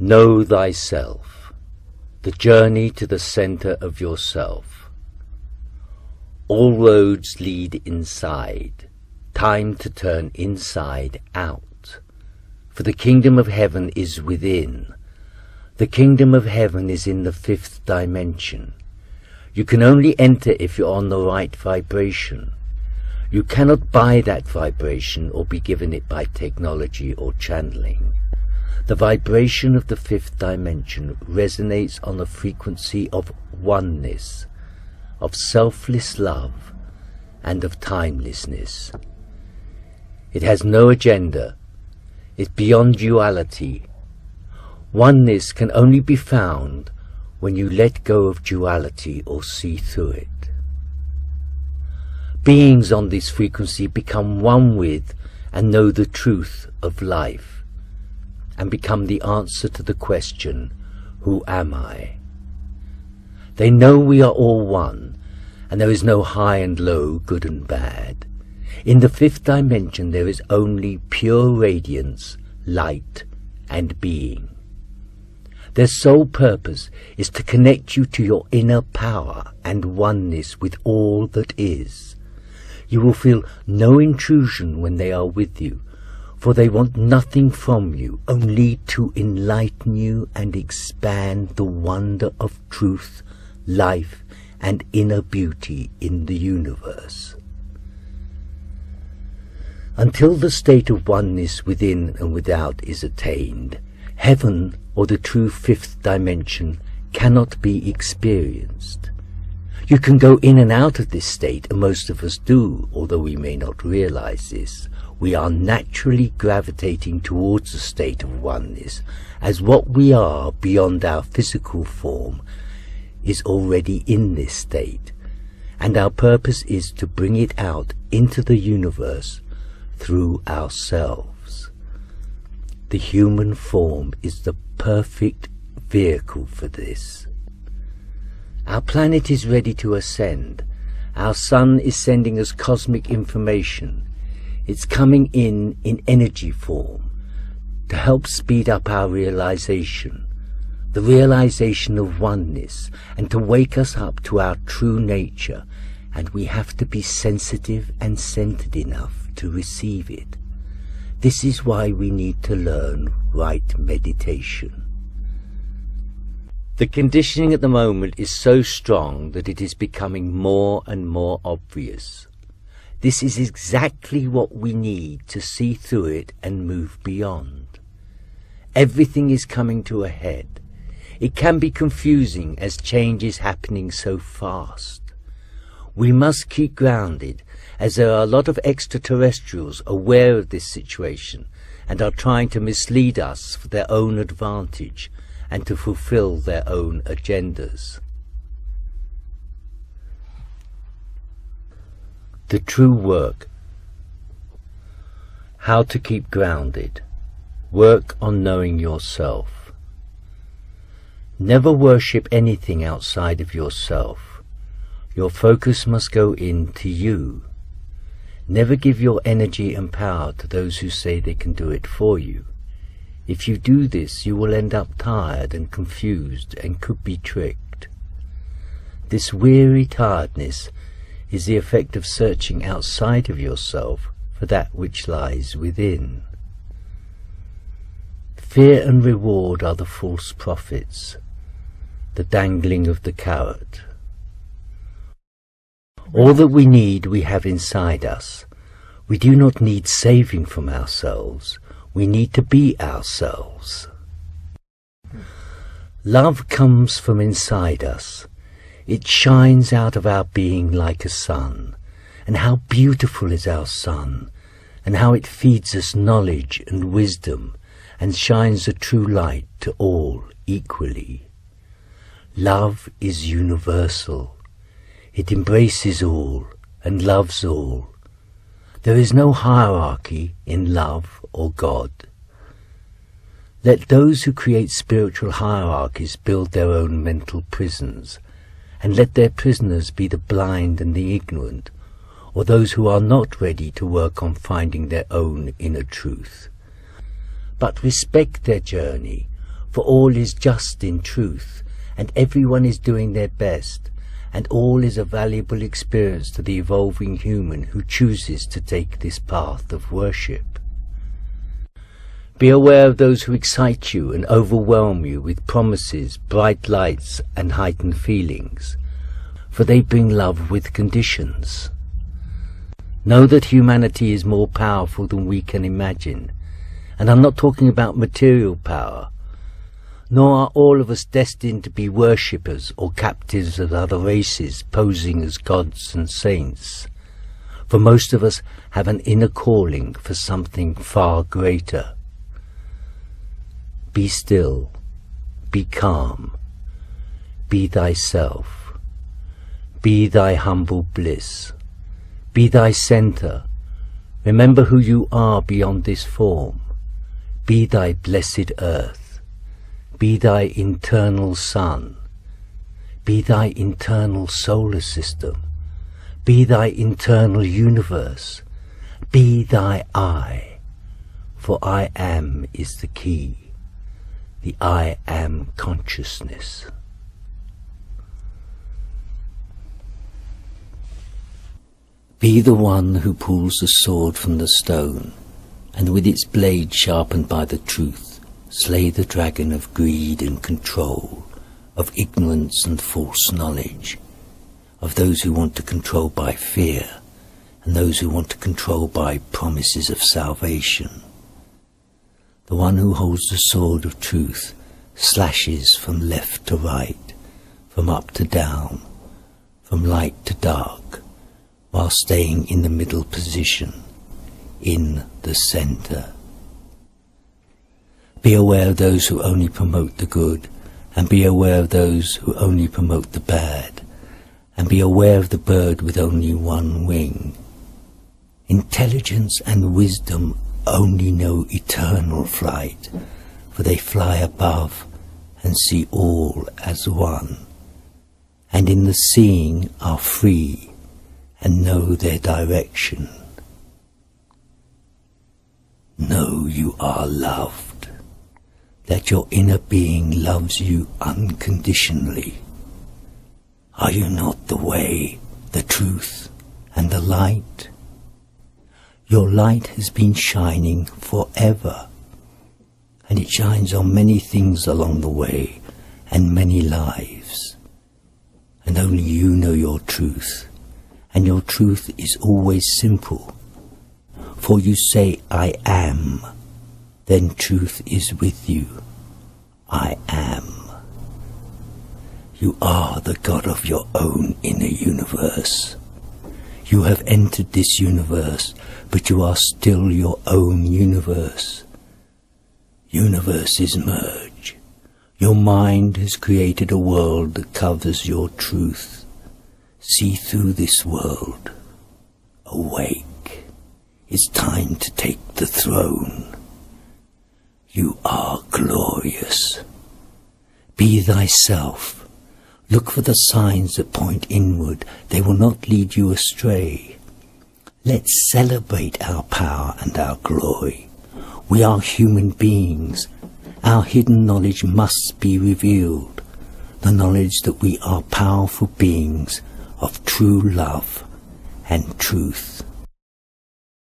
Know thyself, the journey to the center of yourself. All roads lead inside, time to turn inside out. For the kingdom of heaven is within. The kingdom of heaven is in the fifth dimension. You can only enter if you're on the right vibration. You cannot buy that vibration or be given it by technology or channeling. The vibration of the fifth dimension resonates on the frequency of oneness, of selfless love, and of timelessness. It has no agenda. It's beyond duality. Oneness can only be found when you let go of duality or see through it. Beings on this frequency become one with and know the truth of life, and become the answer to the question, who am I? They know we are all one, and there is no high and low, good and bad. In the fifth dimension there is only pure radiance, light, and being. Their sole purpose is to connect you to your inner power and oneness with all that is. You will feel no intrusion when they are with you, for they want nothing from you, only to enlighten you and expand the wonder of truth, life, and inner beauty in the universe. Until the state of oneness within and without is attained, heaven or the true fifth dimension cannot be experienced. You can go in and out of this state, and most of us do, although we may not realize this. We are naturally gravitating towards a state of oneness, as what we are beyond our physical form is already in this state, and our purpose is to bring it out into the universe through ourselves. The human form is the perfect vehicle for this. Our planet is ready to ascend. Our sun is sending us cosmic information. It's coming in energy form to help speed up our realization, the realization of oneness, and to wake us up to our true nature, and we have to be sensitive and centered enough to receive it. This is why we need to learn right meditation. The conditioning at the moment is so strong that it is becoming more and more obvious. This is exactly what we need to see through it and move beyond. Everything is coming to a head. It can be confusing as change is happening so fast. We must keep grounded, as there are a lot of extraterrestrials aware of this situation and are trying to mislead us for their own advantage and to fulfill their own agendas. The true work. How to keep grounded. Work on knowing yourself. Never worship anything outside of yourself. Your focus must go into you. Never give your energy and power to those who say they can do it for you. If you do this, you will end up tired and confused and could be tricked. This weary tiredness is the effect of searching outside of yourself for that which lies within. Fear and reward are the false prophets, the dangling of the carrot. All that we need we have inside us. We do not need saving from ourselves. We need to be ourselves. Love comes from inside us. It shines out of our being like a sun, and how beautiful is our sun, and how it feeds us knowledge and wisdom, and shines a true light to all equally. Love is universal. It embraces all and loves all. There is no hierarchy in love or God. Let those who create spiritual hierarchies build their own mental prisons, and let their prisoners be the blind and the ignorant, or those who are not ready to work on finding their own inner truth. But respect their journey, For all is just in truth, and everyone is doing their best, and all is a valuable experience to the evolving human who chooses to take this path of worship. Be aware of those who excite you and overwhelm you with promises, bright lights, and heightened feelings, for they bring love with conditions. Know that humanity is more powerful than we can imagine, and I'm not talking about material power, nor are all of us destined to be worshippers or captives of other races posing as gods and saints, for most of us have an inner calling for something far greater. Be still, be calm, be thyself, be thy humble bliss, be thy centre, remember who you are beyond this form, be thy blessed earth, be thy internal sun, be thy internal solar system, be thy internal universe, be thy I, for I am is the key, the I am consciousness. Be the one who pulls the sword from the stone, and with its blade sharpened by the truth, slay the dragon of greed and control, of ignorance and false knowledge, of those who want to control by fear, and those who want to control by promises of salvation. The one who holds the sword of truth slashes from left to right, from up to down, from light to dark, while staying in the middle position, in the centre. Be aware of those who only promote the good, and be aware of those who only promote the bad, and be aware of the bird with only one wing. Intelligence and wisdom only know eternal flight, for they fly above and see all as one, and in the seeing are free and know their direction. Know you are loved, that your inner being loves you unconditionally. Are you not the way, the truth, and the light? Your light has been shining forever, and it shines on many things along the way and many lives, and only you know your truth. And your truth is always simple, for you say, I am, then truth is with you, I am. You are the God of your own inner universe. You have entered this universe, but you are still your own universe. Universes merge. Your mind has created a world that covers your truth. See through this world. Awake. It's time to take the throne. You are glorious. Be thyself. Look for the signs that point inward. They will not lead you astray. Let's celebrate our power and our glory. We are human beings. Our hidden knowledge must be revealed. The knowledge that we are powerful beings of true love and truth.